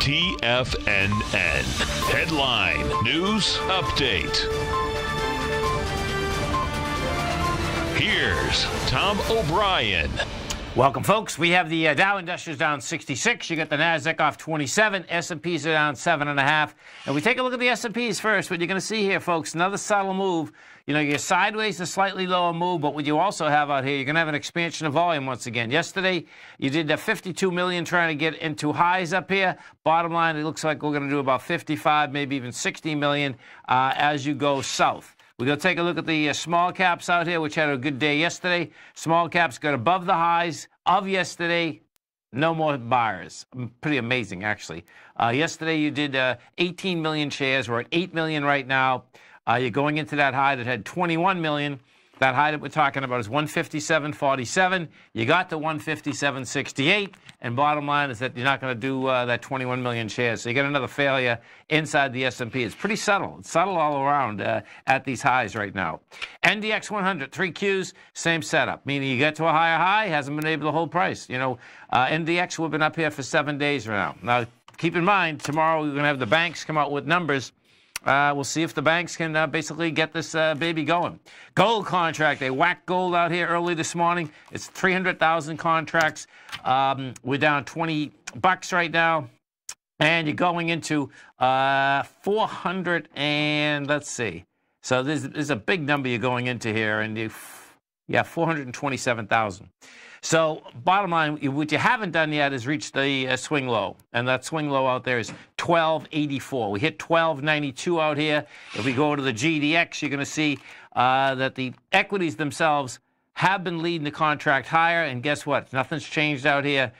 TFNN. Headline News Update. Here's Tom O'Brien. Welcome, folks. We have the Dow Industrials down 66. You got the Nasdaq off 27. S&Ps are down 7.5. And we take a look at the S&Ps first. What you're going to see here, folks, another subtle move. You know, you're sideways to slightly lower move, but what you also have out here, you're going to have an expansion of volume once again. Yesterday, you did the 52 million trying to get into highs up here. Bottom line, it looks like we're going to do about 55, maybe even 60 million as you go south. We're going to take a look at the small caps out here, which had a good day yesterday. Small caps got above the highs of yesterday. No more buyers. Pretty amazing, actually. Yesterday, you did 18 million shares. We're at 8 million right now. You're going into that high that had 21 million. That high that we're talking about is 157.47. You got to 157.68. And bottom line is that you're not going to do that 21 million shares. So you get another failure inside the S&P. It's pretty subtle. It's subtle all around at these highs right now. NDX 100, 3Qs, same setup. Meaning you get to a higher high, hasn't been able to hold price. You know, NDX, we've been up here for 7 days right now. Now, keep in mind, tomorrow we're going to have the banks come out with numbers. We'll see if the banks can basically get this baby going. Gold contract. They whacked gold out here early this morning. It's 300,000 contracts. We're down 20 bucks right now. And you're going into 400 and let's see. So there's a big number you're going into here. And yeah, 427,000. So bottom line, what you haven't done yet is reach the swing low. And that swing low out there is 1284. We hit 1292 out here. If we go to the GDX, you're going to see that the equities themselves have been leading the contract higher. And guess what? Nothing's changed out here.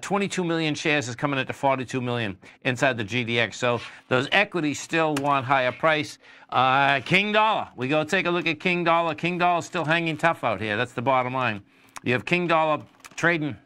22 million shares is coming at the 42 million inside the GDX. So those equities still want higher price. King Dollar. We go take a look at King Dollar. King Dollar is still hanging tough out here. That's the bottom line. You have King Dollar trading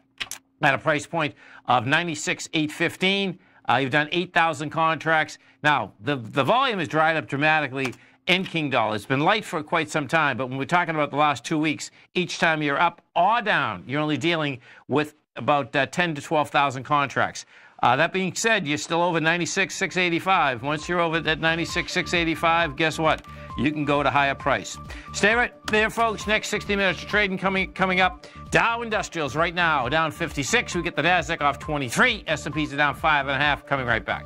at a price point of 96,815. You've done 8,000 contracts. Now, the volume has dried up dramatically in King Dollar. It's been light for quite some time, but when we're talking about the last 2 weeks, each time you're up or down, you're only dealing with about 10 to 12,000 contracts. That being said, you're still over 96,685. Once you're over that 96,685, guess what? You can go to higher price. Stay right there, folks. Next 60 minutes of trading coming up. Dow Industrials right now down 56. We get the Nasdaq off 23. S&Ps are down 5.5. Coming right back.